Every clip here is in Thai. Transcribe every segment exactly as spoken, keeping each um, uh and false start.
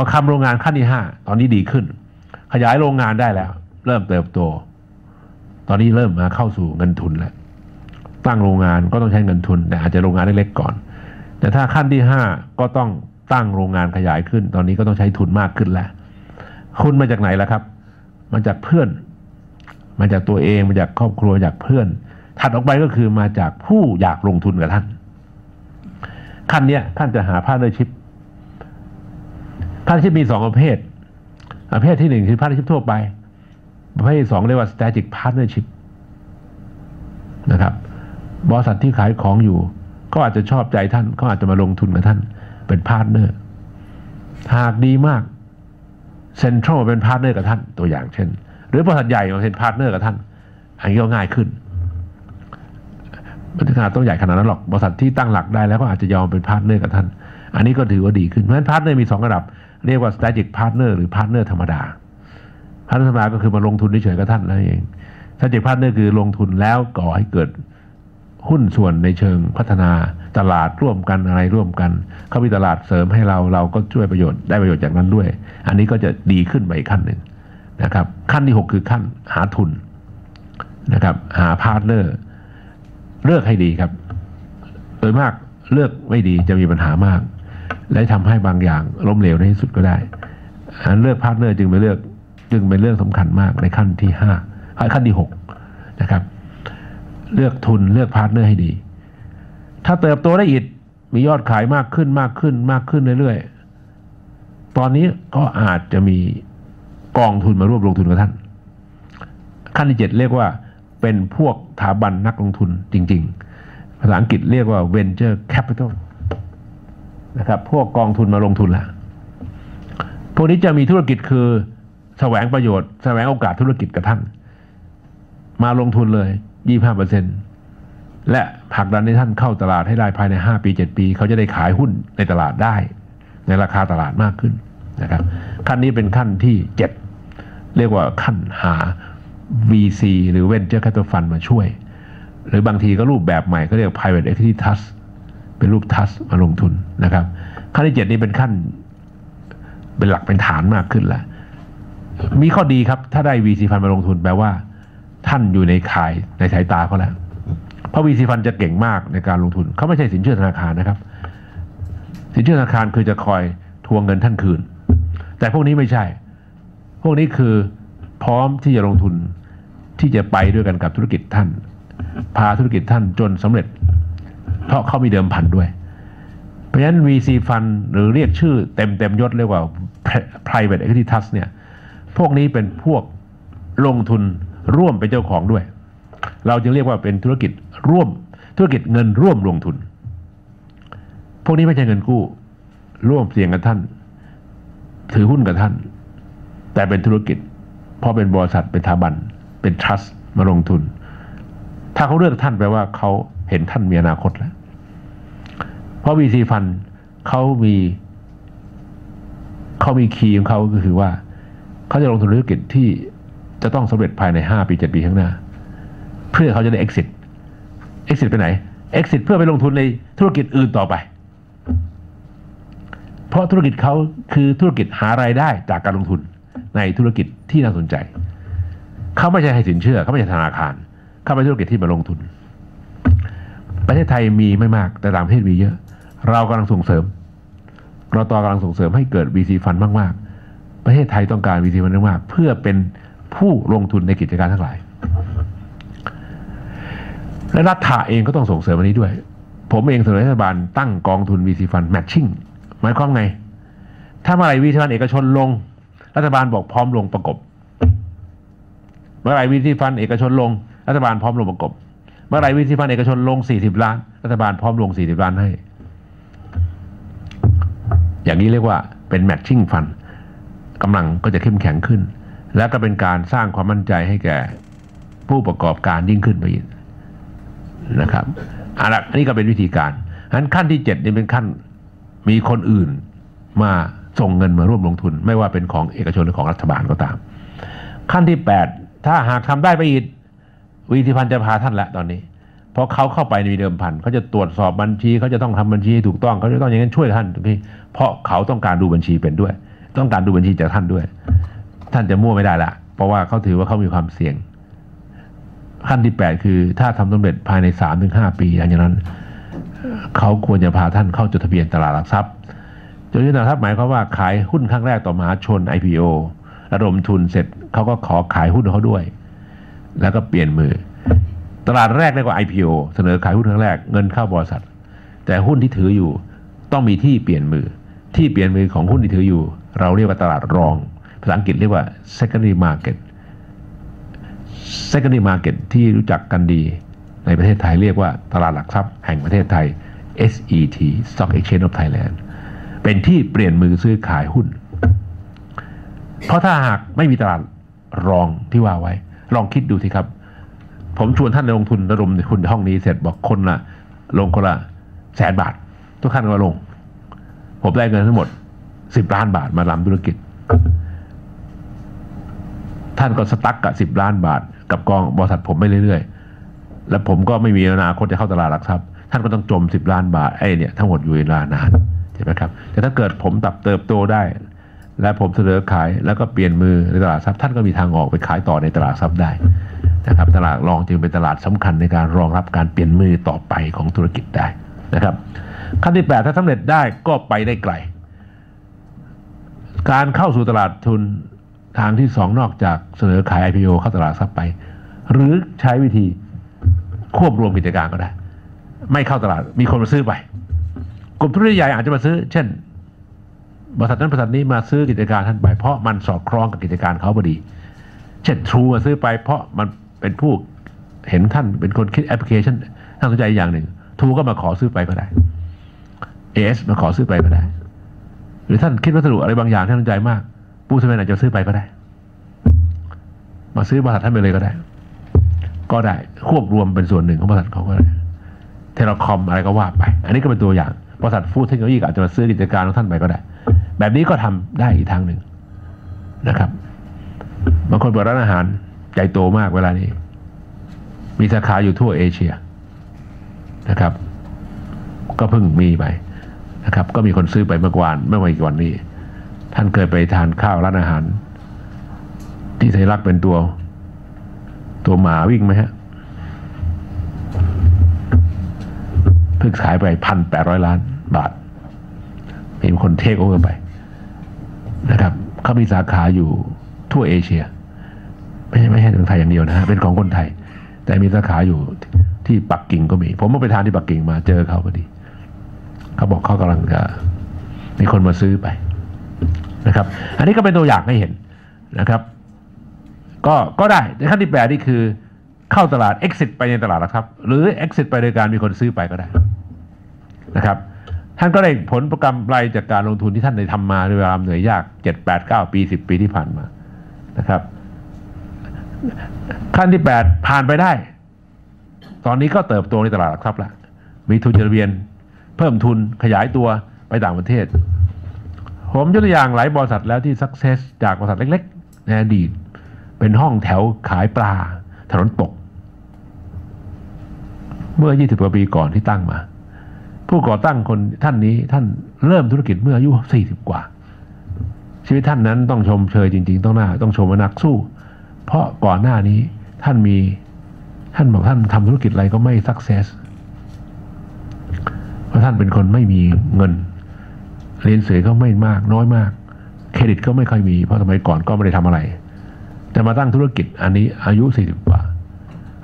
องคำโรงงานขั้นที่ห้าตอนนี้ดีขึ้นขยายโรงงานได้แล้วเริ่มเติบโตตอนนี้เริ่มมาเข้าสู่เงินทุนแล้วตั้งโรงงานก็ต้องใช้เงินทุนแต่อาจจะโรงงานเล็กๆก่อนแต่ถ้าขั้นที่ห้าก็ต้องตั้งโรงงานขยายขึ้นตอนนี้ก็ต้องใช้ทุนมากขึ้นแล้วคุณมาจากไหนล่ะครับมาจากเพื่อนมาจากตัวเองมาจากครอบครัวจากเพื่อนถัดออกไปก็คือมาจากผู้อยากลงทุนกับท่านขั้นเนี้ยท่านจะหาพาร์ทเนอร์ชิพพาร์ทเนอร์ชิพมีสองประเภทประเภทที่หนึ่งคือพาร์ทเนอร์ชิพทั่วไปประเภทที่สองเรียกว่า strategic partnership นะครับบริษัทที่ขายของอยู่ก็อาจจะชอบใจท่านก็อาจจะมาลงทุนกับท่านเป็นพาร์ทเนอร์หากดีมากเซ็นทรัลเป็นพาร์ทเนอร์กับท่านตัวอย่างเช่นหรือบริษัทใหญ่มาเป็นพาร์ทเนอร์กับท่านอันนี้ก็ง่ายขึ้นไม่ขนาดต้องใหญ่ขนาดนั้นหรอกบริษัทที่ตั้งหลักได้แล้วก็อาจจะยอมเป็นพาร์ทเนอร์กับท่านอันนี้ก็ถือว่าดีขึ้นเพราะฉะนั้นพาร์ทเนอร์มีสองระดับเรียกว่า strategic partner หรือพาร์ทเนอร์ธรรมดาพาร์ทเนอร์ธรรมดาก็คือมาลงทุนเฉยๆกับท่านนั่นเอง strategic partner คือลงทุนแล้วก่อให้เกิดหุ้นส่วนในเชิงพัฒนาตลาดร่วมกันอะไรร่วมกันเขามีตลาดเสริมให้เราเราก็ช่วยประโยชน์ได้ประโยชน์จากนั้นด้วยอันนี้ก็จะดีขึ้นไปอีกขั้นหนึ่งนะครับขั้นที่หกคือขั้นหาทุนนะครับหาพาร์ทเนอร์เลือกให้ดีครับโดยมากเลือกไม่ดีจะมีปัญหามากและทำให้บางอย่างล้มเหลวในที่สุดก็ได้เลือกพาร์ทเนอร์จึงไปเลือกจึงเป็นเรื่องสำคัญมากในขั้นที่ห้าขั้นที่หกนะครับเลือกทุนเลือกพาร์ทเนอร์ให้ดีถ้าเติบโตได้อีกมียอดขายมากขึ้นมากขึ้นมากขึ้นเรื่อยๆตอนนี้ก็อาจจะมีกองทุนมาร่วมลงทุนกับท่านขั้นที่เจ็ดเรียกว่าเป็นพวกสถาบันนักลงทุนจริงๆภาษาอังกฤษเรียกว่า venture capital นะครับพวกกองทุนมาลงทุนละพวกนี้จะมีธุรกิจคือแสวงประโยชน์แสวงโอกาสธุรกิจกับท่านมาลงทุนเลยยี่สิบห้าเปอร์เซ็นต์และผลักดันให้ท่านเข้าตลาดให้ได้ภายในห้าปีเจ็ดปีเขาจะได้ขายหุ้นในตลาดได้ในราคาตลาดมากขึ้นนะครับขั้นนี้เป็นขั้นที่เจ็ดเรียกว่าขั้นหา วี ซี หรือ Venture Capital Fund มาช่วยหรือบางทีก็รูปแบบใหม่ก็เรียก Private Equity Trust เป็นรูป Trust มาลงทุนนะครับขั้นที่เจ็ดนี้เป็นขั้นเป็นหลักเป็นฐานมากขึ้นแล้วมีข้อดีครับถ้าได้ วี ซี Fund มาลงทุนแปลว่าท่านอยู่ในข่ายในสายตาเขาแล้วเพราะ วี ซี Fund จะเก่งมากในการลงทุนเขาไม่ใช่สินเชื่อธนาคารนะครับสินเชื่อธนาคารคือจะคอยทวงเงินท่านคืนแต่พวกนี้ไม่ใช่พวกนี้คือพร้อมที่จะลงทุนที่จะไปด้วยกันกับธุรกิจท่านพาธุรกิจท่านจนสำเร็จเพราะเขามีเดิมพันด้วยเพราะฉะนั้น วี ซี Fund หรือเรียกชื่อเต็มเต็มยศเรียกว่า Private Equity Trust เนี่ยพวกนี้เป็นพวกลงทุนร่วมเป็นเจ้าของด้วยเราจึงเรียกว่าเป็นธุรกิจร่วมธุรกิจเงินร่วมลงทุนพวกนี้ไม่ใช่เงินกู้ร่วมเสี่ยงกับท่านถือหุ้นกับท่านแต่เป็นธุรกิจเพราะเป็นบริษัทเป็นสถาบันเป็นทรัสต์มาลงทุนถ้าเขาเลือกท่านแปลว่าเขาเห็นท่านมีอนาคตแล้วเพราะ วี ซี Fund เขามีเขามีคีย์ของเขาก็คือว่าเขาจะลงทุนธุรกิจที่จะต้องสำเร็จภายในห้าปีเจ็ดปีข้างหน้าเพื่อเขาจะได้ exit exit ไปไหน exit เพื่อไปลงทุนในธุรกิจอื่นต่อไปเพราะธุรกิจเขาคือธุรกิจหารายได้จากการลงทุนในธุรกิจที่น่าสนใจเขาไม่ใช่ให้สินเชื่อเขาไม่ใช่ธนาคารเขาเป็นธุรกิจที่มาลงทุนประเทศไทยมีไม่มากแต่ต่างประเทศมีเยอะเรากำลังส่งเสริมเราต่อกำลังส่งเสริมให้เกิด วี ซี Fund มากๆประเทศไทยต้องการ วี ซี Fund มากๆเพื่อเป็นผู้ลงทุนในกิจการทั้งหลายและรัฐาเองก็ต้องส่งเสริมอันนี้ด้วยผมเองเสนอรัฐบาลตั้งกองทุน วี ซี Fund Matching หมายความไงถ้าเมื่อไหร่ วี ซี Fund เอกชนลงรัฐบาลบอกพร้อมลงประกบเมื่อไหร่ วี ซี Fund เอกชนลงรัฐบาลพร้อมลงประกบเมื่อไหร่ วี ซี Fund เอกชนลงสี่สิบล้านรัฐบาลพร้อมลงสี่สิบล้านให้อย่างนี้เรียกว่าเป็น Matching Fund กำลังก็จะเข้มแข็งขึ้นและก็เป็นการสร้างความมั่นใจให้แก่ผู้ประกอบการยิ่งขึ้นไปอีกนะครับอันนี้ก็เป็นวิธีการงั้นขั้นที่เจ็ดนี่เป็นขั้นมีคนอื่นมาส่งเงินมาร่วมลงทุนไม่ว่าเป็นของเอกชนหรือของรัฐบาลก็ตามขั้นที่แปดถ้าหากทำได้ไปอีกวีซีพันจะพาท่านละตอนนี้เพราะเขาเข้าไปในเดิมพันเขาจะตรวจสอบบัญชีเขาจะต้องทำบัญชีให้ถูกต้องเขาจะต้องอย่างนั้นช่วยท่านตรงนี้เพราะเขาต้องการดูบัญชีเป็นด้วย ต้องการดูบัญชีจากท่านด้วยท่านจะมั่วไม่ได้ละเพราะว่าเขาถือว่าเขามีความเสี่ยงขั้นที่แปดคือถ้าทำสำเร็จภายใน สามถึงห้า ปีหลังจากนั้นเขาควรจะพาท่านเข้าจดทะเบียนตลาดหลักทรัพย์จดทะเบียนตลาดหลักทรัพย์หมายความว่าขายหุ้นครั้งแรกต่อมหาชน ไอ พี โอ ระดมทุนเสร็จเขาก็ขอขายหุ้นเขาด้วยแล้วก็เปลี่ยนมือตลาดแรกเรียกว่า ไอ พี โอ เสนอขายหุ้นครั้งแรกเงินเข้าบริษัทแต่หุ้นที่ถืออยู่ต้องมีที่เปลี่ยนมือที่เปลี่ยนมือของหุ้นที่ถืออยู่เราเรียกว่าตลาดรองภาษาอังกฤษเรียกว่า secondary market secondary market ที่รู้จักกันดีในประเทศไทยเรียกว่าตลาดหลักทรัพย์แห่งประเทศไทย เอส อี ที Stock Exchange of Thailand เป็นที่เปลี่ยนมือซื้อขายหุ้นเพราะถ้าหากไม่มีตลาดรองที่ว่าไว้ลองคิดดูสิครับผมชวนท่านลงทุนระดมในหุ้นห้องนี้เสร็จบอกคนละลงคนละแสนบาททุกท่านก็ลงผมได้เงินทั้งหมดสิบล้านบาทมาทำธุรกิจท่านก็สตั๊กกับสิบล้านบาทกับกองบริษัทผมไปเรื่อยๆแล้วผมก็ไม่มีอนาคตจะเข้าตลาดหลักทรัพย์ท่านก็ต้องจมสิบล้านบาทไอ้เนี่ยทั้งหมดอยู่เวลานานใช่ไหมครับแต่ถ้าเกิดผมตับเติบโตได้และผมเสนอขายแล้วก็เปลี่ยนมือในตลาดทรัพย์ท่านก็มีทางออกไปขายต่อในตลาดทรัพย์ได้นะครับตลาดรองจึงเป็นตลาดสำคัญในการรองรับการเปลี่ยนมือต่อไปของธุรกิจได้นะครับขั้นที่แปดถ้าสำเร็จได้ก็ไปได้ไกลการเข้าสู่ตลาดทุนทางที่สองนอกจากเสนอขาย ไอ พี โอ เข้าตลาดทรัพย์ไปหรือใช้วิธีควบรวมกิจการก็ได้ไม่เข้าตลาดมีคนมาซื้อไปกลุ่มธุรกิจใหญ่อาจจะมาซื้อเช่นบริษัทนั้นบริษัทนี้มาซื้อกิจการท่านไปเพราะมันสอดคล้องกับกิจการเขาพอดีเช่น True มาซื้อไปเพราะมันเป็นผู้เห็นท่านเป็นคนคิดแอปพลิเคชันท่านสนใจอย่างหนึ่ง True ก็มาขอซื้อไปก็ได้ เอ เอส มาขอซื้อไปก็ได้หรือท่านคิดวัสดุอะไรบางอย่างท่านสนใจมากปูสเมนอาจจะซื้อไปก็ได้มาซื้อบริษัทท่านไปเลยก็ได้ก็ได้ควบรวมเป็นส่วนหนึ่งของบริษัทเขาก็ได้เทเลคอมอะไรก็ว่าไปอันนี้ก็เป็นตัวอย่างบริษัทฟู้ดเทคโนโลยีอาจจะมาซื้อกิจการของท่านไปก็ได้แบบนี้ก็ทำได้อีกทางหนึ่งนะครับบางคนเปิดร้านอาหารใหญ่โตมากเวลานี้มีสาขาอยู่ทั่วเอเชียนะครับก็เพิ่งมีไปนะครับก็มีคนซื้อไปเมื่อวานเมื่อวันก่อนนี้ท่านเคยไปทานข้าวร้านอาหารที่ไทยรักเป็นตัวตัวหมาวิ่งไหมฮะเพิ่งขายไปพันแปดร้อยล้านบาทมีคนเทคโอเวอร์ไปนะครับเขามีสาขาอยู่ทั่วเอเชียไม่ใช่ไม่ใช่ของไทยอย่างเดียวนะฮะเป็นของคนไทยแต่มีสาขาอยู่ที่ปักกิ่งก็มีผมเมื่อไปทานที่ปักกิ่งมาเจอเขาพอดีเขาบอกเขากำลังจะมีคนมาซื้อไปนะครับอันนี้ก็เป็นตัวอย่างให้เห็นนะครับก็ก็ได้ในขั้นที่แปดนี่คือเข้าตลาด exit ไปในตลาดนะครับหรือ exit ไปโดยการมีคนซื้อไปก็ได้นะครับท่านก็ได้ผลประกำไรจากการลงทุนที่ท่านได้ทำมาในเวลาเหนื่อยยากเจ็ดแปดเก้าปีสิบปีที่ผ่านมานะครับขั้นที่แปดผ่านไปได้ตอนนี้ก็เติบโตในตลาดหลักทรัพย์ละมีทุนจดทะเบียนเพิ่มทุนขยายตัวไปต่างประเทศผมยกตัวอย่างหลายบริษัทแล้วที่สักเซสจากบริษัทเล็กๆในอดีตเป็นห้องแถวขายปลาถนนปกเมื่อยี่สิบกว่าปีก่อนที่ตั้งมาผู้ก่อตั้งคนท่านนี้ท่านเริ่มธุรกิจเมื่ออายุสี่สิบกว่าชีวิตท่านนั้นต้องชมเชยจริงๆต้องหน้าต้องชมว่านักสู้เพราะก่อนหน้านี้ท่านมีท่านบอกท่านทำธุรกิจอะไรก็ไม่สักเซสเพราะท่านเป็นคนไม่มีเงินเรียนเสือก็ไม่มากน้อยมากเครดิตก็ไม่ค่อยมีเพราะสมัยก่อนก็ไม่ได้ทำอะไรแต่มาตั้งธุรกิจอันนี้อายุสี่สิบกว่า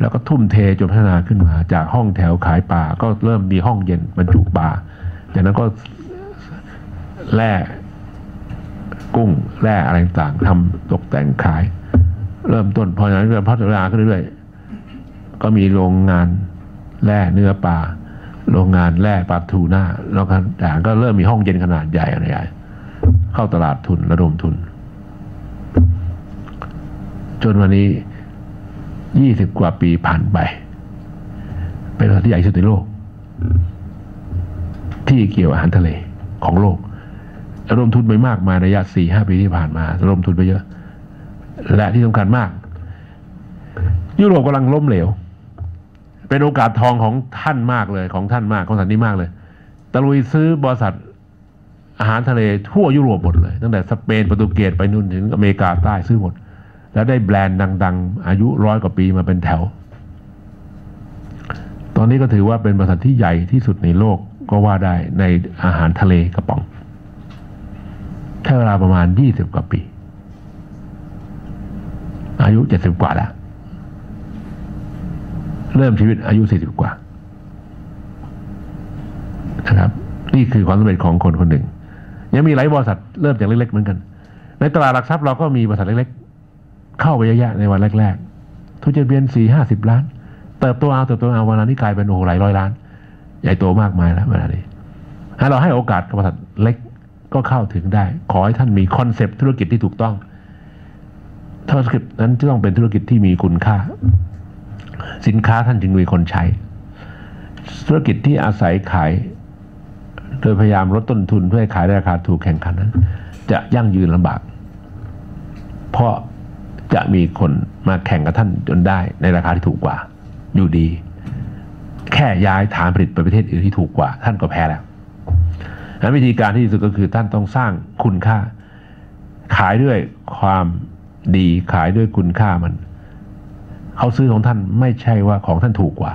แล้วก็ทุ่มเทจนพัฒนาขึ้นมาจากห้องแถวขายปลาก็เริ่มมีห้องเย็นบรรจุปลาจากนั้นก็แล่กุ้งแล่อะไรต่างๆทำตกแต่งขายเริ่มต้นพอนั้นเริ่มพัฒนาขึ้นเรื่อยๆก็มีโรงงานแล่เนื้อปลาโรงงานแร่ปลาทูน่าแล้วก็ต่างก็เริ่มมีห้องเย็นขนาดใหญ่อะไรใหญ่เข้าตลาดทุนระดมทุนจนวันนี้ยี่สิบกว่าปีผ่านไปเป็นบริษัทใหญ่สุดในโลกที่เกี่ยวอาหารทะเลของโลกระดมทุนไปมากมายระยะสี่ห้าปีที่ผ่านมาระดมทุนไปเยอะและที่สำคัญมากยุโรปกำลังล้มเหลวเป็นโอกาสทองของท่านมากเลยของท่านมากของท่านนี้มากเลยตะลุยซื้อบริษัท อาหารทะเลทั่วยุโรปหมดเลยตั้งแต่สเปนโปรตุเกสไปนู่นถึงอเมริกาใต้ซื้อหมดแล้วได้แบรนด์ดังๆอายุร้อยกว่าปีมาเป็นแถวตอนนี้ก็ถือว่าเป็นบริษัทที่ใหญ่ที่สุดในโลกก็ว่าได้ในอาหารทะเลกระป๋องใช้เวลาประมาณยี่สิบกว่าปีอายุเจ็ดสิบกว่าแล้วเริ่มชีวิตอายุสี่สิบกว่านะครับนี่คือความสำเร็จของคนคนหนึ่งยังมีหลายบริษัทเริ่มจากเล็กๆเหมือนกันในตลาดหลักทรัพย์เราก็มีบริษัทเล็กๆเข้าไปเยอะๆในวันแรกๆทุจริตเบียนสี่ห้าสิบล้านเติบโตเอาเติบโตเอาวันนี้กลายเป็นโอ้หลายร้อยล้านใหญ่โตมากมายแล้วเวลานี้ให้เราให้โอกาสกับบริษัทเล็กก็เข้าถึงได้ขอให้ท่านมีคอนเซปต์ธุรกิจที่ถูกต้องธุรกิจนั้นจะต้องเป็นธุรกิจที่มีคุณค่าสินค้าท่านจึงมีคนใช้ธุรกิจที่อาศัยขายโดยพยายามลดต้นทุนเพื่อให้ขายได้ราคาถูกแข่งขันนั้นจะยั่งยืนลำบากเพราะจะมีคนมาแข่งกับท่านจนได้ในราคาที่ถูกกว่าอยู่ดีแค่ย้ายฐานผลิตไปประเทศอื่นที่ถูกกว่าท่านก็แพ้แล้ววิธีการที่ดีสุดก็คือท่านต้องสร้างคุณค่าขายด้วยความดีขายด้วยคุณค่ามันเขาซื้อของท่านไม่ใช่ว่าของท่านถูกกว่า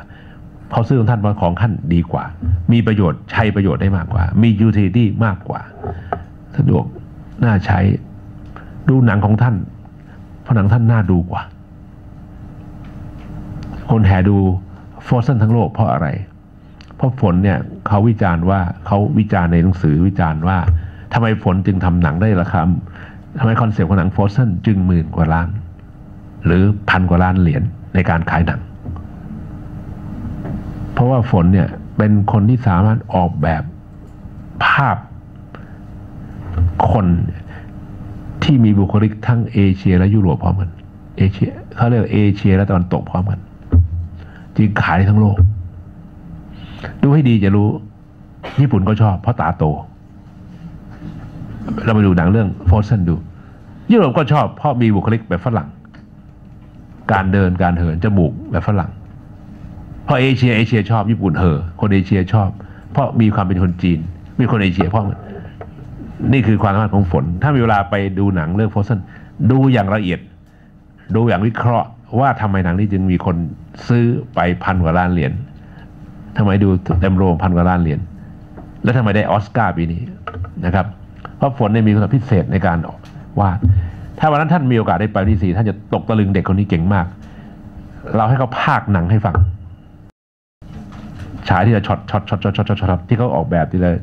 เขาซื้อของท่านเพราะของท่านดีกว่ามีประโยชน์ใช้ประโยชน์ได้มากกว่ามียูทิลิตี้มากกว่าสะดวกน่าใช้ดูหนังของท่านเพราะหนังท่านน่าดูกว่าคนแห่ดูฟอสเซนทั้งโลกเพราะอะไรเพราะฝนเนี่ยเขาวิจารณ์ว่าเขาวิจารณ์ในหนังสือวิจารณ์ว่าทำไมฝนจึงทำหนังได้ราคาทำไมคอนเซปต์ของหนังฟอสเซนจึงหมื่นกว่าล้านหรือพันกว่าล้านเหรียญในการขายหนังเพราะว่าฝนเนี่ยเป็นคนที่สามารถออกแบบภาพคนที่มีบุคลิกทั้งเอเชียและยุโรปพร้อมกันเอเชียเขาเรียกเอเชียและตะวันตกพร้อมกันจึงขายทั้งโลกดูให้ดีจะรู้ญี่ปุ่นก็ชอบเพราะตาโตเรามาดูหนังเรื่องฟอสเซนดูยุโรปก็ชอบเพราะมีบุคลิกแบบฝรั่งการเดินการเหินจมูกแบบฝรั่งเพราะเอเชียเอเชียชอบญี่ปุ่นเหอคนเอเชียชอบเพราะมีความเป็นคนจีนมีคนเอเชียเพราะนี่คือความสามารถของฝนถ้ามีเวลาไปดูหนังเรื่องฟอสเซนดูอย่างละเอียดดูอย่างวิเคราะห์ว่าทำไมหนังนี้จึงมีคนซื้อไปพันกว่าล้านเหรียญทำไมดูเต็มโรงพันกว่าล้านเหรียญและทำไมได้ออสการ์ปีนี้นะครับเพราะฝนเนี่ยมีความพิเศษในการวาดถ้าวันนั้นท่านมีโอกาสได้ไปที่สี่ท่านจะตกตะลึงเด็กคนนี้เก่งมากเราให้เขาพากหนังให้ฟังฉายที่จะช็อตช็อตช็อตช็อตช็อตช็อตที่เขาออกแบบที่เลย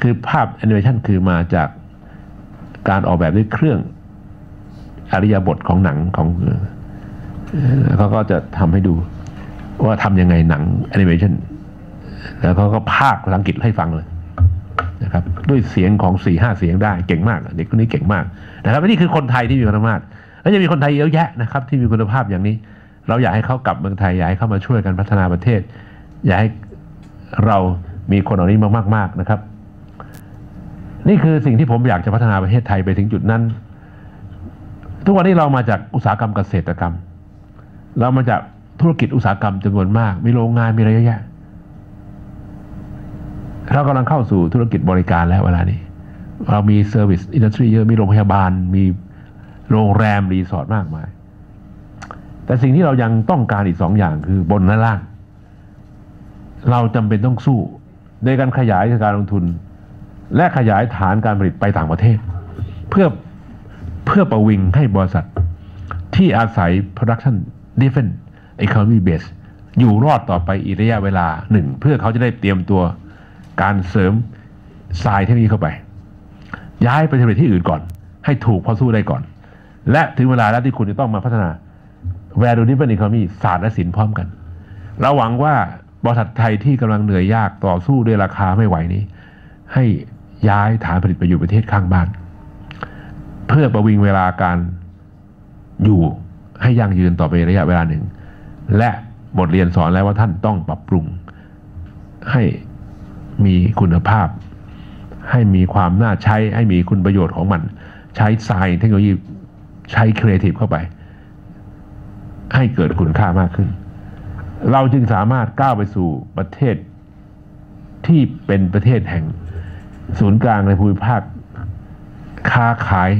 คือภาพแอนิเมชันคือมาจากการออกแบบด้วยเครื่องอริยบทของหนังของเขาก็จะทำให้ดูว่าทำยังไงหนังแอนิเมชันแล้วเขาก็พากภาษาอังกฤษให้ฟังเลยนะครับด้วยเสียงของสี่ห้าเสียงได้เก่งมากเด็กคนนี้เก่งมากนะครับนี่คือคนไทยที่มีความสามารถแล้วจะมีคนไทยเยอะแยะนะครับที่มีคุณภาพอย่างนี้เราอยากให้เขากลับเมืองไทยอยากให้เข้ามาช่วยกันพัฒนาประเทศอยากให้เรามีคนเหล่านี้มากมากนะครับนี่คือสิ่งที่ผมอยากจะพัฒนาประเทศไทยไปถึงจุดนั้นทุกวันนี้เรามาจากอุตสาหกรรมเกษตรกรรมเรามาจากธุรกิจอุตสาหกรรมจำนวนมากมีโรงงานมีอะไรเยอะแยะเรากำลังเข้าสู่ธุรกิจบริการแล้วเวลานี้เรามีเซอร์วิสอินดัสทรีเยอะมีโรงพยาบาลมีโรงแรมรีสอร์ทมากมายแต่สิ่งที่เรายังต้องการอีกสองอย่างคือบนและล่างเราจำเป็นต้องสู้ในการขยายการลงทุนและขยายฐานการผลิตไปต่างประเทศเพื่อเพื่อประวิงให้บริษัทที่อาศัย production driven economy base อยู่รอดต่อไปอีกระยะเวลาหนึ่งเพื่อเขาจะได้เตรียมตัวการเสริมทรายเทคโนโลยีเข้าไปย้ายไปทำที่อื่นก่อนให้ถูกพอสู้ได้ก่อนและถึงเวลาแล้วที่คุณจะต้องมาพัฒนา value driven economy ศาสตร์และศิลป์พร้อมกันเราหวังว่าบริษัทไทยที่กำลังเหนื่อยยากต่อสู้ด้วยราคาไม่ไหวนี้ให้ย้ายฐานผลิตไปอยู่ประเทศข้างบ้านเพื่อประวิงเวลาการอยู่ให้ยั่งยืนต่อไประยะเวลาหนึ่งและบทเรียนสอนแล้วว่าท่านต้องปรับปรุงให้มีคุณภาพให้มีความน่าใช้ให้มีคุณประโยชน์ของมันใช้ทรายเทคโนโลยีใช้ครีเอทีฟเข้าไปให้เกิดคุณค่ามากขึ้นเราจึงสามารถก้าวไปสู่ประเทศที่เป็นประเทศแห่ง ศูนย์กลางในภูมิภาคค้าขาย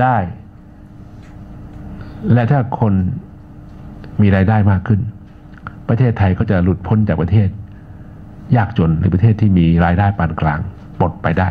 ได้และถ้าคนมีรายได้มากขึ้นประเทศไทยก็จะหลุดพ้นจากประเทศยากจนหรือประเทศที่มีรายได้ปานกลางปลดไปได้